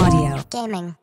Audio. Gaming.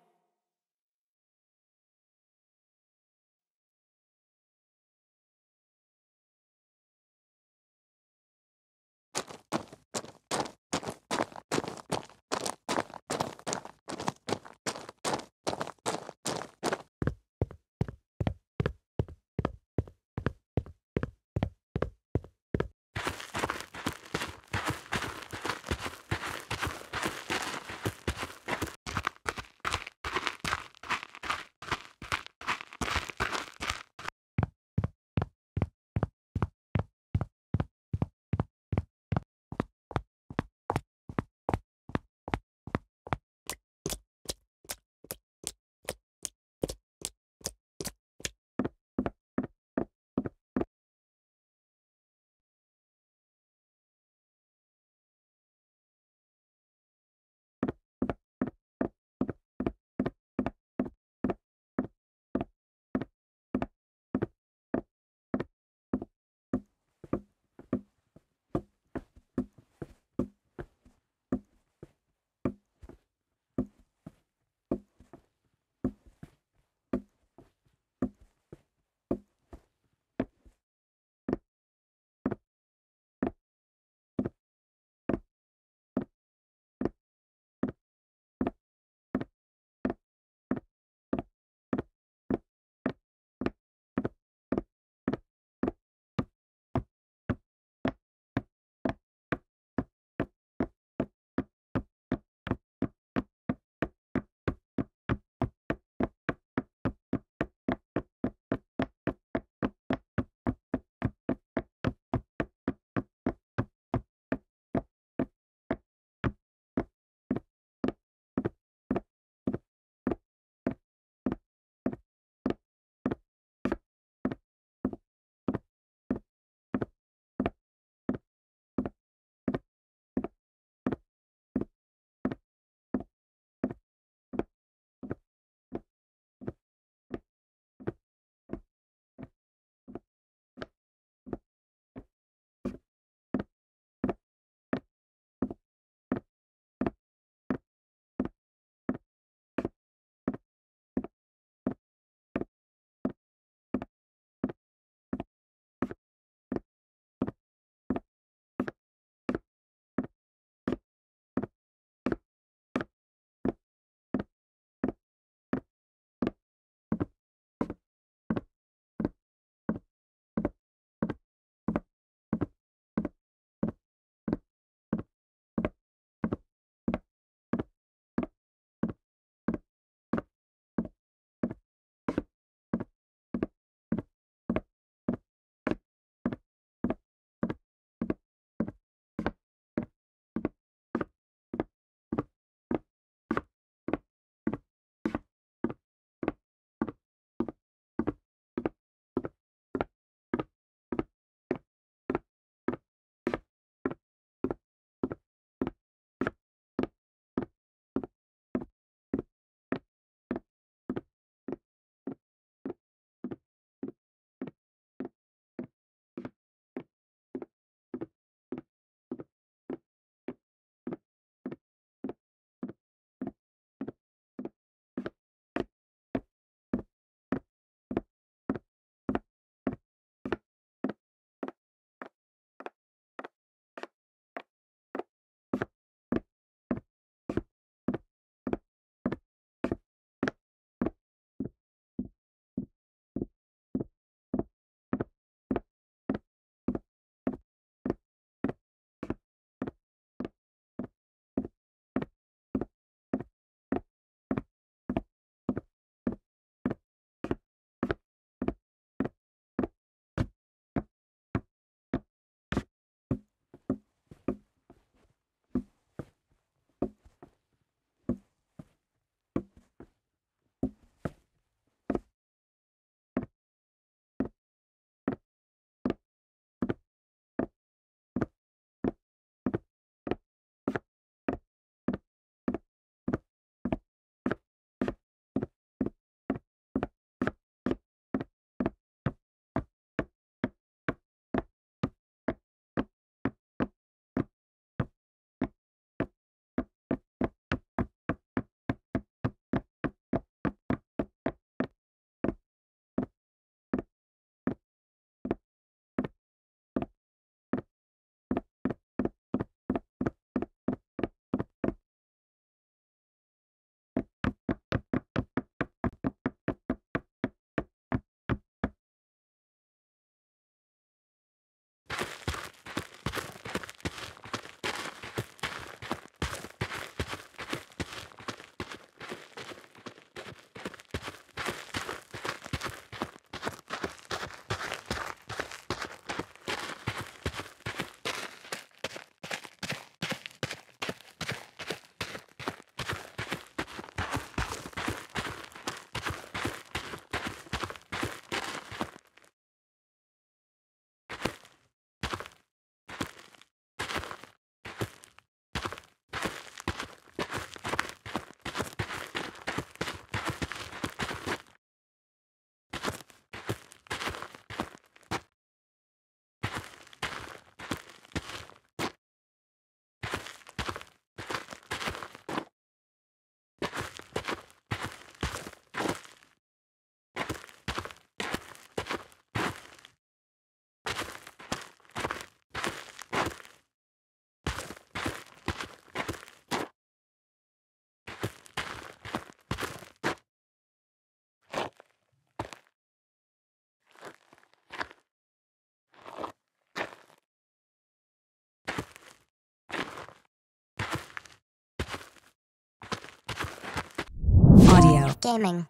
Gaming.